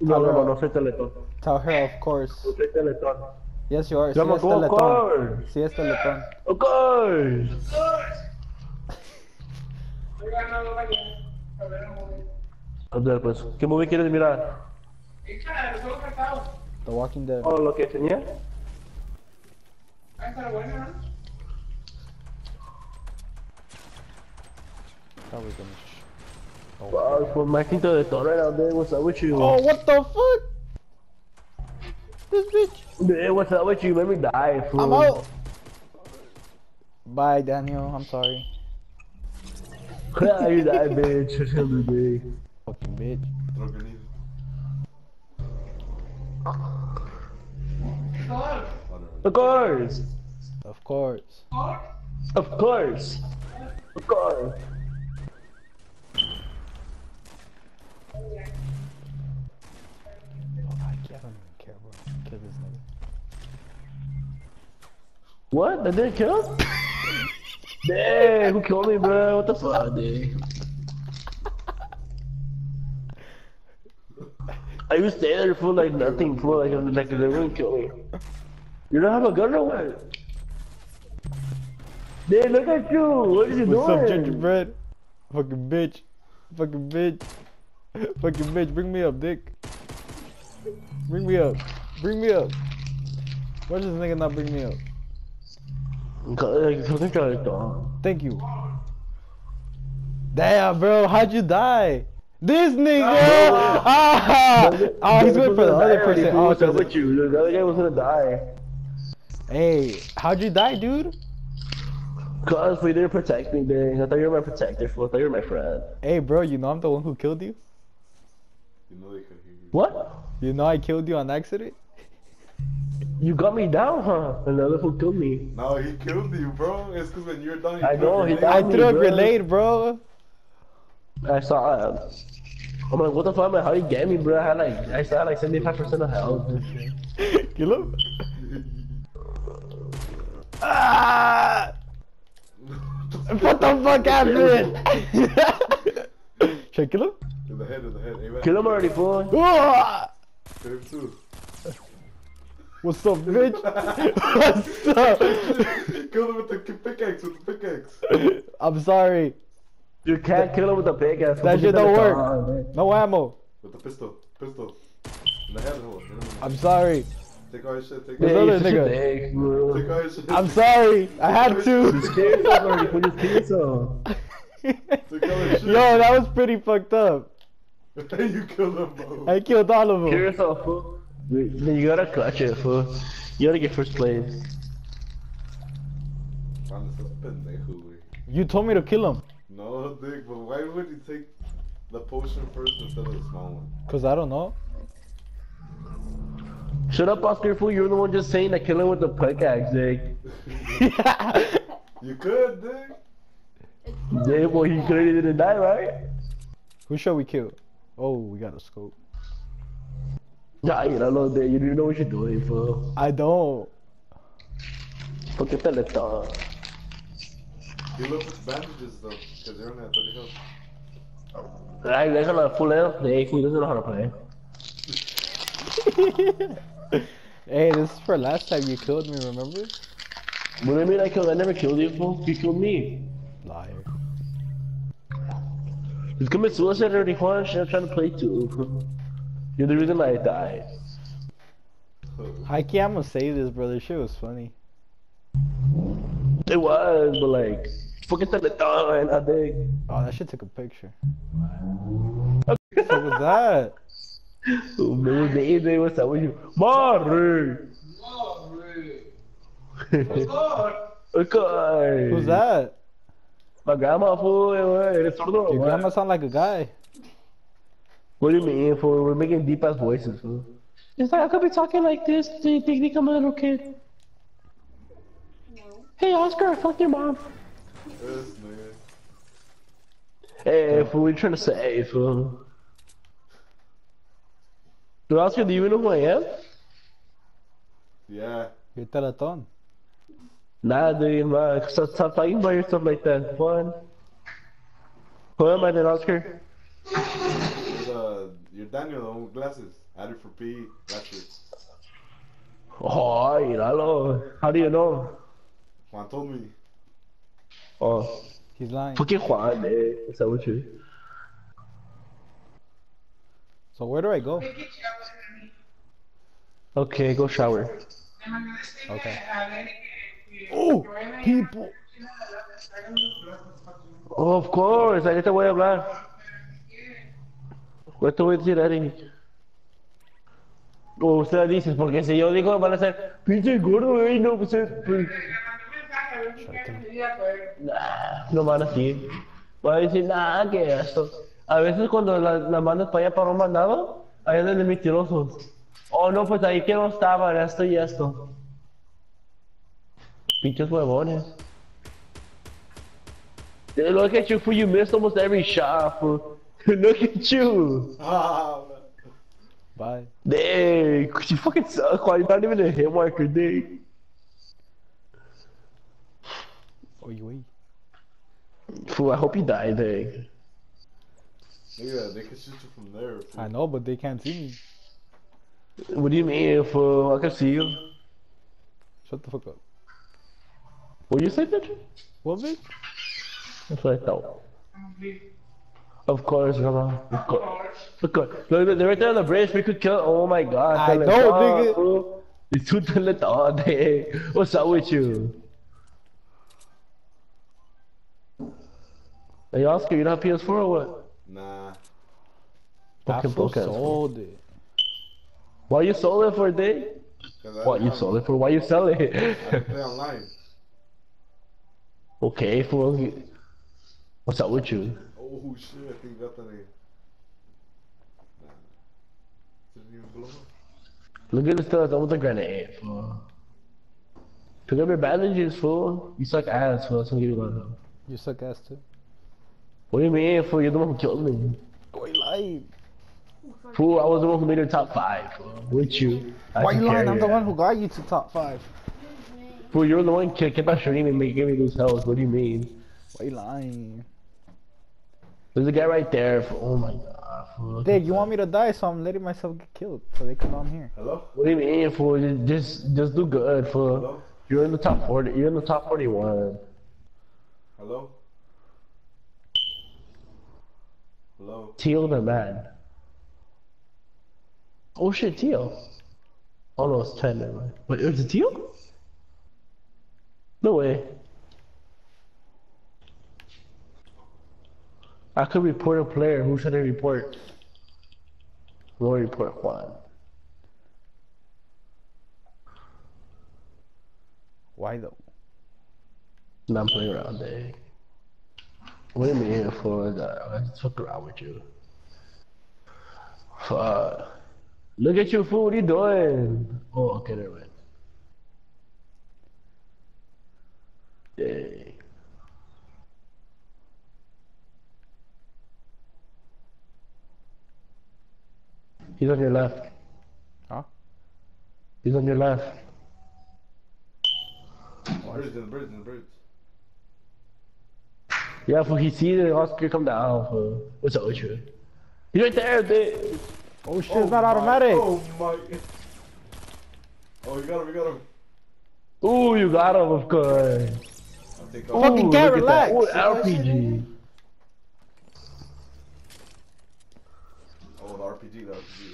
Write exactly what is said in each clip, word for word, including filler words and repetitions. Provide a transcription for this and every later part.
No, no, no, no soy teletón. Taujero, of course. No soy teletón. Yes, you are. Sí, es teletón. Of course. Sí, es teletón. Of course. Of course. Oigan, no lo vayan. A ver, un movie. A ver, pues. ¿Qué movie quieres mirar? The Walking Dead. ¿O lo que tenía? Ah, está bueno, ¿no? Probably gonna sh oh, wow, yeah. From my quinto de Torrera, man, what's up with you? Oh, what the fuck? This bitch! Man, what's up with you? Let me die, fool. I'm out! Bye, Daniel, I'm sorry. You die, bitch. It's gonna be big. Fucking bitch. Of course! Of course. Of course! Of course! What? I didn't kill him? Damn, who killed me, bro? What the fuck, dude? I used to stay there for like nothing, for like, like they wouldn't kill me. You don't have a gun or what? Dude, look at you! What are you What's doing? What's up, gingerbread? Fucking bitch. Fucking bitch. Fucking bitch, bring me up, dick. Bring me up. Bring me up. Why does this nigga not bring me up? Thank you. Damn, bro, how'd you die? This nigga! Oh, ah! No, oh, he's going for the other person. Oh, what's up with you? The other guy was gonna die. Hey, how'd you die, dude? Cause we didn't protect me, dang. I thought you were my protector, fool. I thought you were my friend. Hey, bro, you know I'm the one who killed you? You know they could hear you. What? You know I killed you on accident? You got me down, huh? Another fool killed me. No, he killed you, bro. It's because when you're done, he I know. He I threw a grenade, bro. I saw it. I'm like, what the fuck? Man, how you get me, bro? I had like, I saw like seventy-five percent of health. Kill him. Ah! What the fuck happened? Should I kill him? To the head, to the head. Hey, kill him already, boy. Kill him too. What's up, bitch? What's up? Kill him with the pickaxe, with the pickaxe. I'm sorry. You can't kill him with the pickaxe. That shit don't work. On, no ammo. With the pistol, pistol. In the head hole. I'm sorry. Take all your shit, take all your shit. Take all your shit. I'm sorry. I had to. You scared somebody for this pizza. Yo, that was pretty fucked up. You killed him, bro. I killed all of them. Kill yourself, fool. You gotta clutch it, fool. You gotta get first place. You told me to kill him. No, dick, but why would you take the potion first instead of the small one? Cause I don't know. Shut up, Oscar, fool. You're the one just saying that kill him with the pickaxe, dick. You could, dick. Yeah, well, he clearly didn't die, right? Who shall we kill? Oh, we got a scope. Yeah, you know that you don't know what you're doing, fool. I don't. Fuck your teletón. You look with bandages though, because they're only at thirty health. I got a full health. Hey, fool doesn't know how to play. Hey, this is for last time you killed me, remember? What do you mean I killed? I never killed you, fool. You killed me. Liar. He's committed suicide already, fool. I'm trying to play too. You're the reason I died. Hikey, I'm gonna say this, brother. This shit was funny. It was, but like, fucking tell it down, I think. Oh, that shit took a picture. What the fuck was that? Oh, man, baby, what's up with you? Mari! Mari! Okay. Who's that? My grandma, fool. Your grandma sound like a guy. What do you mean, fool? We're making deep ass voices, fool. It's like I could be talking like this. Do you think I'm a little kid? No. Hey, Oscar, I fucked your mom. This nigga. Hey, fool, what are you trying to say, fool? Dude, Oscar, do you even know who I am? Yeah. You're Teleton. Nah, dude, man. Stop, stop talking about yourself like that. One. Who am I then, Oscar? You're and Daniel own glasses. I had it for P E last year. Oh, Lalo. How do you know? Juan told me. Oh. He's lying. Fucking Juan, eh? Is that what you do? So where do I go? Okay, go shower. Okay. Oh, people. Oh, of course. Ahí te voy a hablar. ¿Cuánto voy a decir, Ari? O ustedes dicen, porque si yo digo van a ser pinche gordo, güey, no, pues es... Nah, no van a decir. Van a decir, nah, que esto. A veces cuando la, la mandas para allá para Roma nada, ahí andan de mentirosos. Oh, no, pues ahí que no estaban, esto y esto. Pinches huevones. They look at you, fool, you missed almost every shot, fool. Look at you! Ah, bye. Dang, you fucking suck, why? You're not even a hit marker, dang. Oi, oi. Fool, I hope you die, dang. Yeah, they can shoot you from there, fool. I know, but they can't see me. What do you mean, fool? I can see you. Shut the fuck up. What did you say, bitch? What, bitch? That's what I thought. Of course, come on. Of course. Of course. Look, they're right there on the bridge. We could kill. Oh my god. I know, nigga. It's too late all day. What's up with you? Hey, Oscar, you don't have P S four or what? Nah. Fucking broken. I sold it. Why you sold it for a day? What you sold it for? Why you sell it? I play online. Okay, fool. What's up with you? Oh shit, I think got that name. Nah. Didn't even blow up. Look at this stuff, it's almost a grenade, fool. Pick up your bandages, fool. You suck ass, fool. That's what you gonna do. You suck ass too? What do you mean, fool? You're the one who killed me. Oh, you lied. Fool, I was the one who made your top five, fool. With you. Why you lying? I'm the one who got you to top five. Fool, you're the one who kept on shooting and making me lose health. What do you mean? Why you lying? There's a guy right there. Oh my god, fool. Dude, you want me to die, so I'm letting myself get killed so they come down here. Hello? What do you mean, fool? Just, just do good, fool. Hello? You're in the top forty. You're in the top forty-one. Hello? Hello? Teal the man. Oh shit, Teal. Oh no, it's ten, never mind. Wait, is it Teal? No way. I could report a player. Who should I report? We'll report Juan. Why though? Not playing around, eh? What do you mean for that? I just fuck around with you. Fuck. Look at you, fool. What are you doing? Oh, okay, never mind. Dang. He's on your left. Huh? He's on your left. Bridge, the bridge, the bridge. Yeah, for he sees it, Oscar come down. For what's up with you? He's right there, dude. Oh shit, oh, it's not my automatic. Oh my. Oh, we got him, we got him. Ooh, you got him, of course. Ooh, fucking guy, relax. Ooh, R P G. Oh, the R P G, the R P G.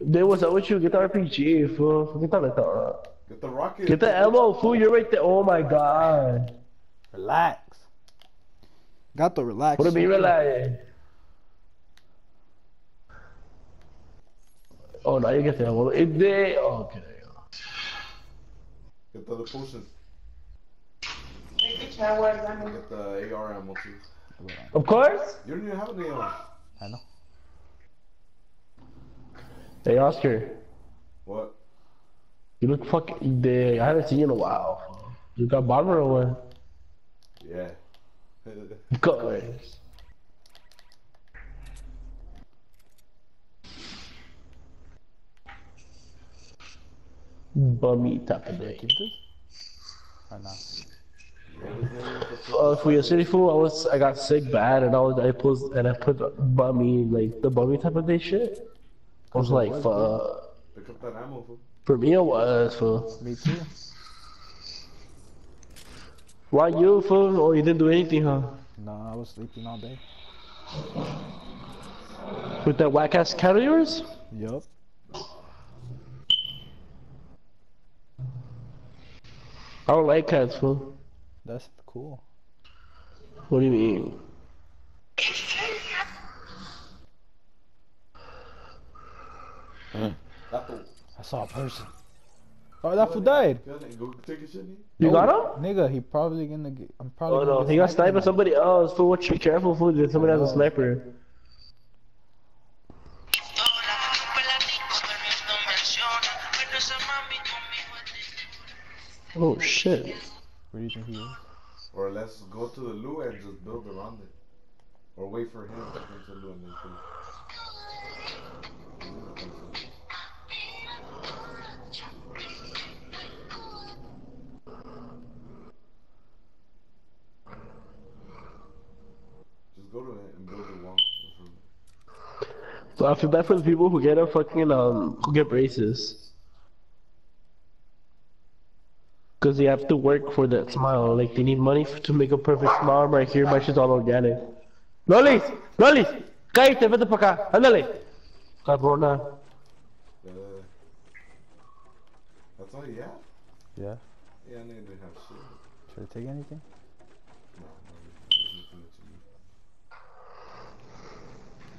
They was out with you, get the R P G, fool. Get the, get the rocket. Get the ammo, fool, you're right there. Oh my god. Relax. Got the relax. What do you mean relax? Oh, now you get the ammo. If they... Oh, okay, there you go. Get the other potion. Get the A R ammo too. Of course! You don't even have an A R. I know. Hey Oscar. What? You look fucking dead. I haven't seen you in a while. You got bomber or what? Yeah. Of course. Bummy top of the day. I know. Uh, for your city fool, I was I got sick bad, and I was I posed, and I put bummy like the bummy type of day shit. I was like, for uh, for me it was for me too. Why you fool? Oh, you didn't do anything, huh? Nah, I was sleeping all day. With that whack ass cat of yours? Yup. I don't like cats, fool. That's cool. What do you mean? Mm. I saw a person. Oh, that fool died. You got him? Nigga, he probably gonna get. I'm probably. Oh no, he got sniped by somebody else. Fool, what you careful, fool? Dude, somebody has a sniper. Oh shit. Where do you think he is? Or let's go to the loo and just build around it. Or wait for him to come to the loo and then come. Just go to it and build a wall. So I feel bad for the people who get a fucking, um, who get braces. Cause they have to work for that smile, like they need money f to make a perfect smile right here, but she's all organic. Lolis! Lolis! Cállate, vete para acá, ándale! Cabrona. Uh, that's all you have? Yeah. Yeah, I knew you didn't have shit. Should I take anything? No, no, there's nothing that you need.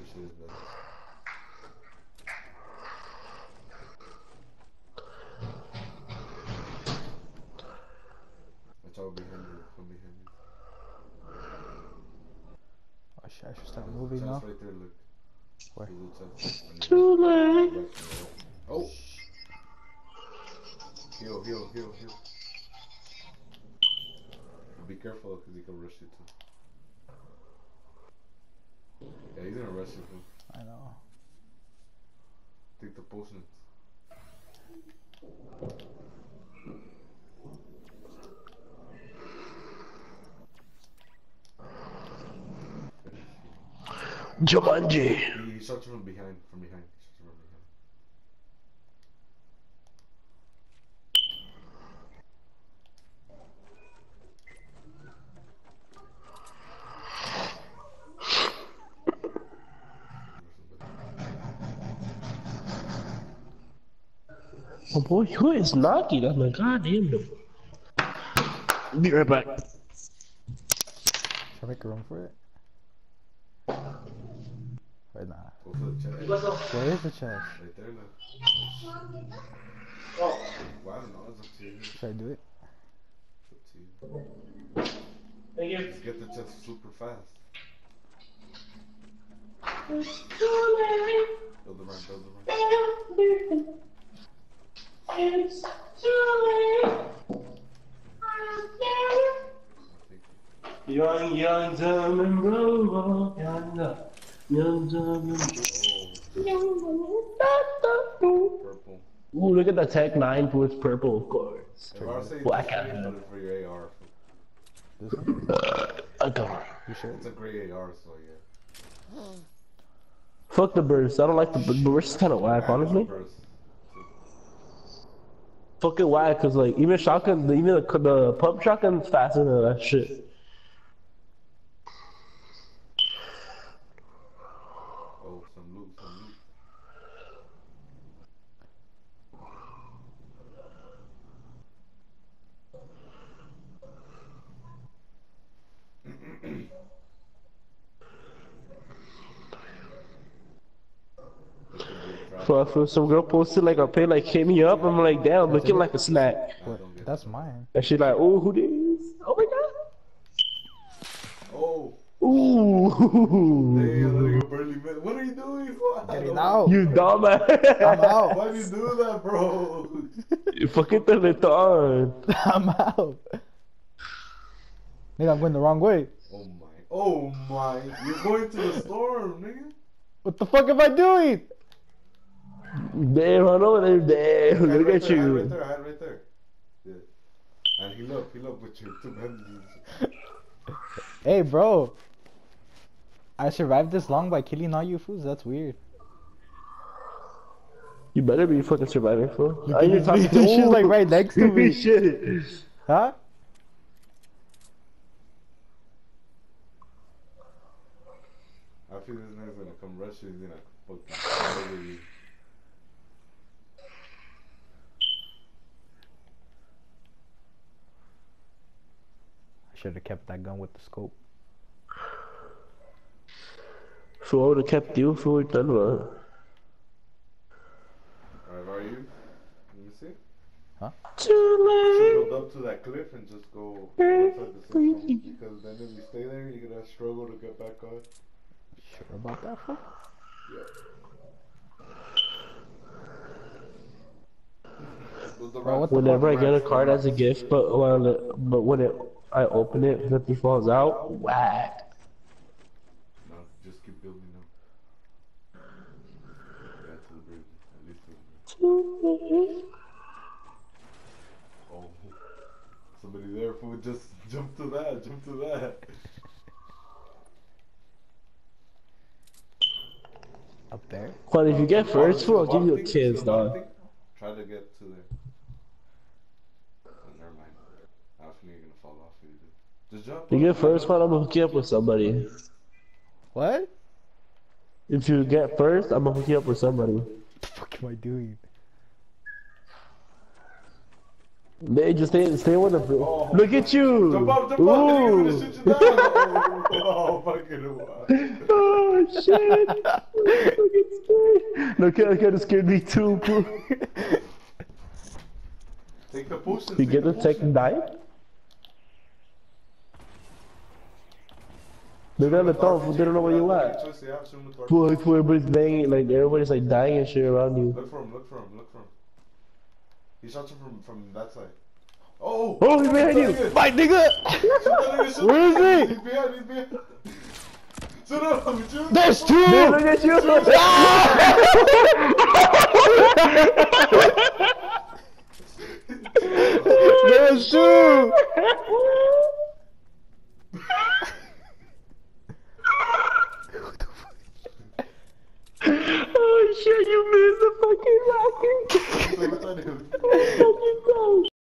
This shit is better. I'll be behind you, come behind you. Oh shit, I should start moving now. Right there, look. Where? Too late. Oh! Heal, heal, heal, heal. Be careful because he can rush you too. Yeah, he's gonna rush you too. I know. Take the potions. Jumanji! He, he shot you from behind, from behind. He shot you from behind. Oh boy, who is knocking? I'm like, god damn him. Be right back. Should I make room for it? Right now. Where is the chest? Right there now. Oh. Wow, no, it's up to you. Should I do it? It's up to you. Let's get the chest super fast. Build the ramp, build the ramp. It's too late. Young, young, dumb and robo, young, young, dumb and robo. Purple. Ooh, look at the Tech nine with purple, of course. Black out. For your A R. This one? A gun. You sure? It's a gray A R, so yeah. Fuck the burst. I don't like the burst. The burst is kind of whack, honestly. Fucking whack, cause like even shotgun, even the, the pump shotgun's faster than that shit. For some girl posted like a pay like hit me up. I'm like, damn, looking like a snack. That's mine. And she like, oh, who this? Oh my god. Oh. Ooh. Damn, what are you doing? Get it out. You dumbass. I'm out. Why do you do that, bro? You fucking turn it on. I'm out. Nigga, I'm going the wrong way. Oh my. Oh my. You're going to the storm, nigga. What the fuck am I doing? Damn, I know they're damn. Look at you. Hide right there, hide right there. Yeah. And he love, he love with you too. Hey, bro. I survived this long by killing all you fools. That's weird. You better be fucking surviving, fool. You you're talking to she's like right next to me. Shit. Huh? I feel this man's gonna come rush you. He's gonna fucking you. I should have kept that gun with the scope. So I would have kept you if we were done with it. You should go up to that cliff and just go outside the system, because then if you stay there, you're gonna struggle to get back on. Sure about that, huh? Yeah. Well, whenever I get a card as a gift, but when it, but when it I open it, nothing falls out. Whack. No, just keep building up. Yeah, to the bridge. At least to the bridge. Somebody there, fool, just jump to that, jump to that. Up there? Well, if you get first, fool, I'll give you a kiss, dog. Try to get to there. Oh, never mind. I don't think you're gonna fall off either. Just jump. You get first, fool, I'm gonna hook you up with somebody. What? If you get first, I'm gonna hook you up with somebody. What the fuck am I doing? They just stay, stay with the oh, look at you! Jump up, jump ooh. Up, shoot you down. Oh, oh, fucking wow. Oh, shit! Look, look at kind of scared me too, bro. Take the potion, you get the second die? Look at the top, they don't know where you at. Boy, everybody's banging, like, everybody's like dying and shit around you. Look for him, look for him, look for him. He shot you from, from that side. Oh! Oh, he's behind you! My nigga! Nigga where is he? He's behind, he's behind. Shoot him, shoot him. There's two! Man, look at you! There's two!